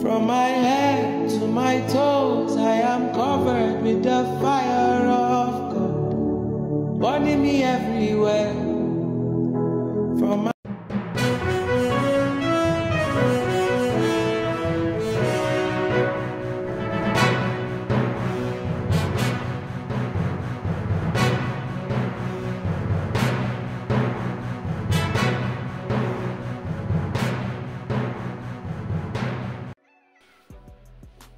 From my head to my toes, I am covered with the fire of God, burning me everywhere. From my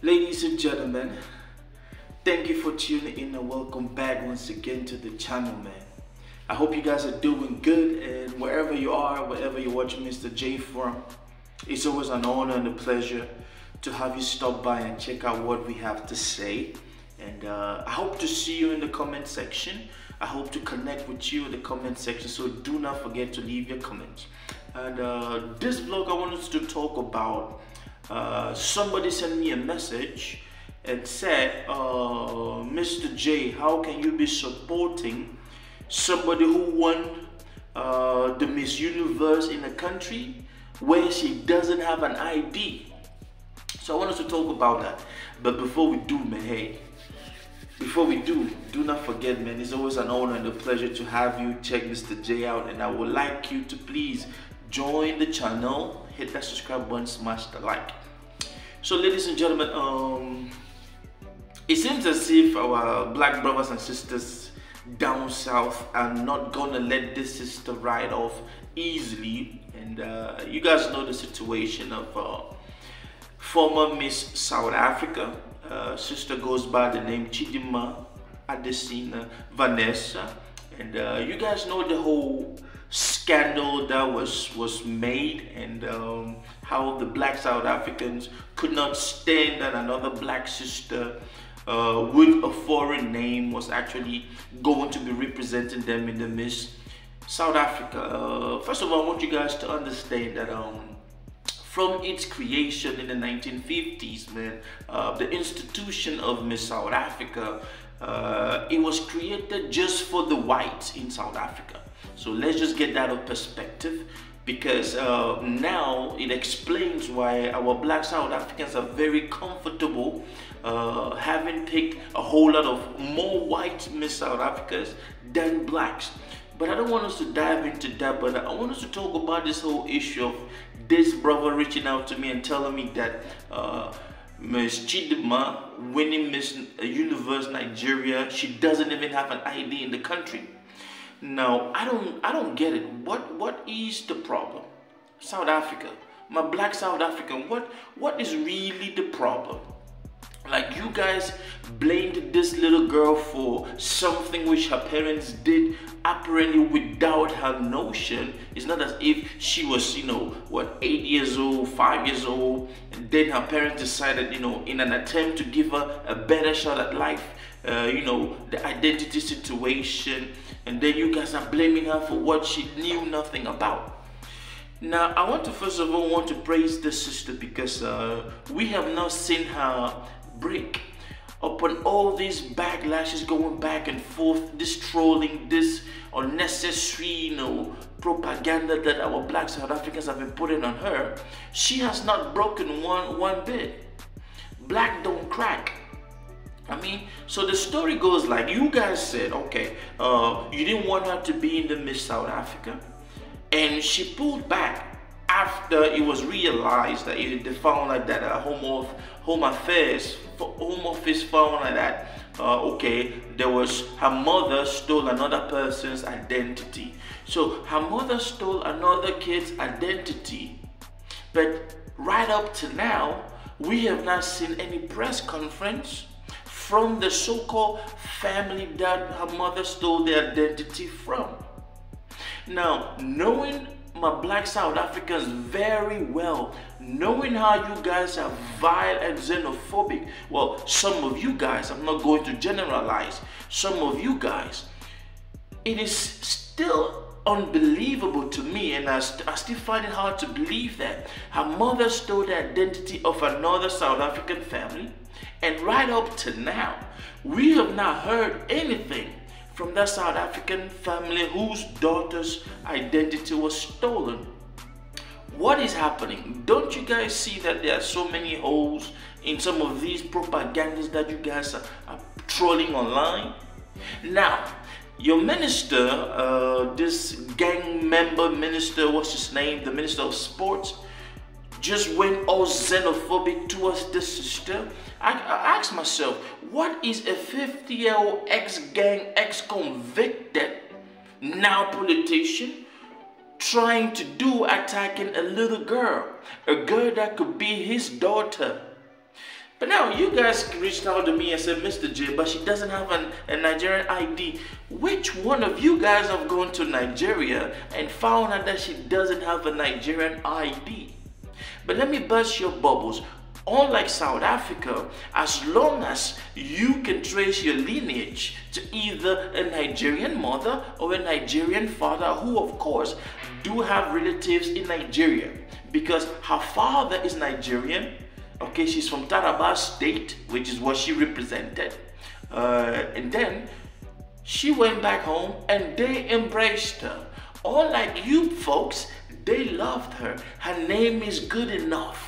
Ladies and gentlemen, thank you for tuning in and welcome back once again to the channel, man. I hope you guys are doing good, and wherever you are, wherever you're watching Mr. J from, it's always an honor and a pleasure to have you stop by and check out what we have to say. And I hope to see you in the comment section. I hope to connect with you in the comment section, so do not forget to leave your comments. And this vlog, I wanted to talk about somebody sent me a message and said, Mr. J, how can you be supporting somebody who won the Miss Universe in a country where she doesn't have an ID? So I want us to talk about that. But before we do, man, hey, before we do not forget, man, it's always an honor and a pleasure to have you check Mr. J out, and I would like you to please join the channel, hit that subscribe button, smash the like. So ladies and gentlemen, it seems as if our black brothers and sisters down south are not gonna let this sister ride off easily. And you guys know the situation of former Miss South Africa. Sister goes by the name Chidimma Adetshina Vanessa, and you guys know the whole scandal that was made, and how the black South Africans could not stand that another black sister with a foreign name was actually going to be representing them in the Miss South Africa. First of all, I want you guys to understand that from its creation in the 1950s, man, the institution of Miss South Africa, it was created just for the whites in South Africa. So let's just get that in perspective, because now it explains why our black South Africans are very comfortable having picked a whole lot of more white Miss South Africans than blacks. But I don't want us to dive into that, but I want us to talk about this whole issue of this brother reaching out to me and telling me that Miss Chidimma winning Miss Universe Nigeria, she doesn't even have an ID in the country. Now, I don't get it. What is the problem? South Africa, my black South African, what is really the problem? Like, you guys blamed this little girl for something which her parents did apparently without her notion. It's not as if she was, you know, what, 8 years old, 5 years old, and then her parents decided, you know, in an attempt to give her a better shot at life, you know, the identity situation, and then you guys are blaming her for what she knew nothing about. Now, I want to first of all want to praise this sister, because we have not seen her break upon all these backlashes going back and forth, this trolling, this unnecessary, you know, propaganda that our black South Africans have been putting on her. She has not broken one bit. Black don't crack. I mean, so the story goes like, you guys said, okay, you didn't want her to be in the Miss South Africa, and she pulled back after it was realized that they found out that Home Office found out that okay, there was, her mother stole another person's identity. So her mother stole another kid's identity, but right up to now, we have not seen any press conference from the so-called family that her mother stole their identity from. Now, knowing my black South Africans very well, knowing how you guys are vile and xenophobic, well, some of you guys, I'm not going to generalize, some of you guys, it is still unbelievable to me, and I still find it hard to believe that her mother stole the identity of another South African family. And right up to now, we have not heard anything from that South African family whose daughter's identity was stolen. What is happening? Don't you guys see that there are so many holes in some of these propagandas that you guys are trolling online? Now, your minister, this gang member minister, what's his name? The Minister of Sports, just went all xenophobic towards this sister. I asked myself, what is a 50-year-old ex-gang, ex-convicted, now politician, trying to do attacking a little girl? A girl that could be his daughter. But now you guys reached out to me and said, Mr. J, but she doesn't have a Nigerian ID. Which one of you guys have gone to Nigeria and found out that she doesn't have a Nigerian ID? But let me burst your bubbles. Unlike South Africa, as long as you can trace your lineage to either a Nigerian mother or a Nigerian father, who of course do have relatives in Nigeria, because her father is Nigerian. Okay, she's from Taraba State, which is what she represented, and then she went back home and they embraced her. Unlike you folks, they loved her. Her name is good enough.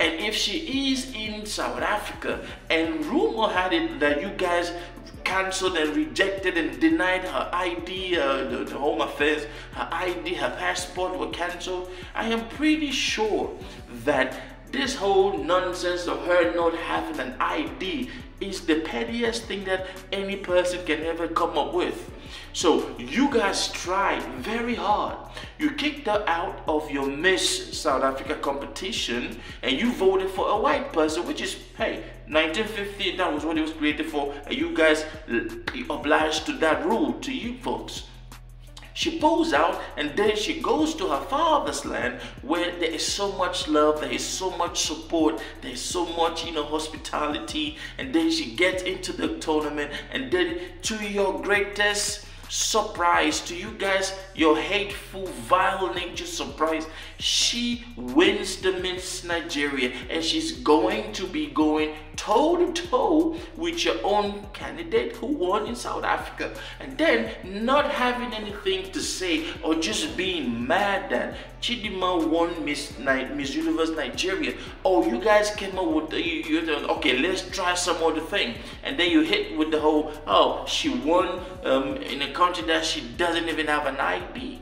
And if she is in South Africa, and rumor had it that you guys cancelled and rejected and denied her ID, the Home Affairs, her ID, her passport were cancelled, I am pretty sure that this whole nonsense of her not having an ID is the pettiest thing that any person can ever come up with. So you guys tried very hard. You kicked her out of your Miss South Africa competition and you voted for a white person, which is, hey, 1950, that was what it was created for. You guys obliged to that rule, to you folks. She pulls out and then she goes to her father's land, where there is so much love, there is so much support, there is so much, you know, hospitality. And then she gets into the tournament, and then to your greatest surprise, to you guys, your hateful, vile nature surprise, she wins the Miss Nigeria, and she's going to be going toe-to-toe with your own candidate who won in South Africa. And then not having anything to say or just being mad that Chidimma won Miss Universe Nigeria. Oh, you guys came up with the, okay, let's try some other thing. And then you hit with the whole, oh, she won in a country that she doesn't even have an ID.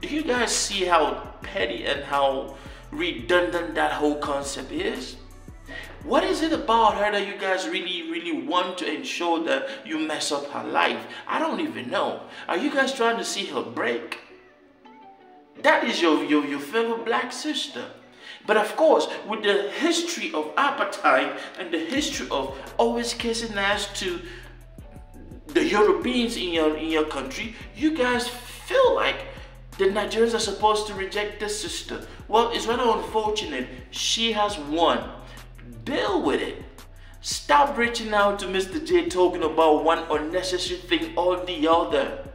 Do you guys see how petty and how redundant that whole concept is? What is it about her that you guys really want to ensure that you mess up her life? I don't even know. Are you guys trying to see her break? That is your fellow black sister. But of course, with the history of apartheid and the history of always kissing ass to the Europeans in your country, you guys feel like the Nigerians are supposed to reject this sister. Well, it's rather unfortunate. She has won. Deal with it. Stop reaching out to Mr. J talking about one unnecessary thing or the other.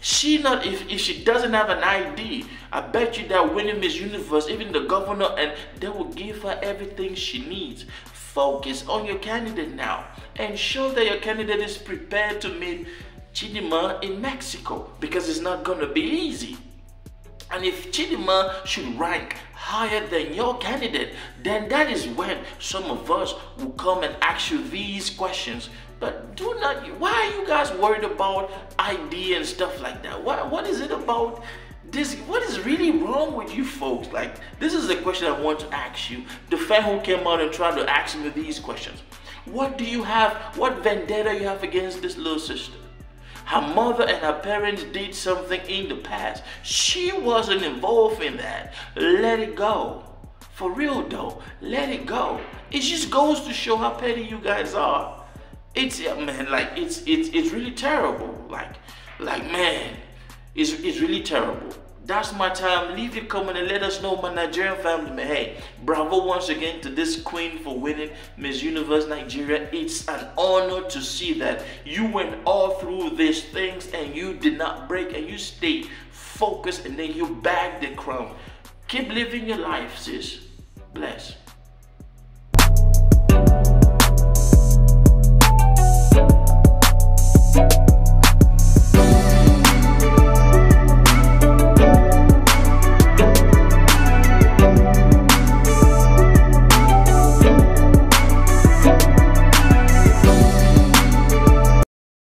She not, if she doesn't have an ID, I bet you that winning Miss Universe, even the governor, and they will give her everything she needs. Focus on your candidate now. Ensure that your candidate is prepared to meet Chidimma in Mexico, because it's not gonna be easy. And if Chidimma should rank higher than your candidate, then that is when some of us will come and ask you these questions. But do not, why are you guys worried about ID and stuff like that? What is it about this? What is really wrong with you folks? Like, this is the question I want to ask you. The fan who came out and tried to ask me these questions. What do you have, what vendetta you have against this little sister? Her mother and her parents did something in the past. She wasn't involved in that. Let it go. For real though, let it go. It just goes to show how petty you guys are. It's, man, like, it's really terrible. Like man, it's really terrible. That's my time. Leave your comment and let us know, my Nigerian family, man. Hey, bravo once again to this queen for winning Miss Universe Nigeria. It's an honor to see that you went all through these things and you did not break, and you stayed focused, and then you bagged the crown. Keep living your life, sis. Bless.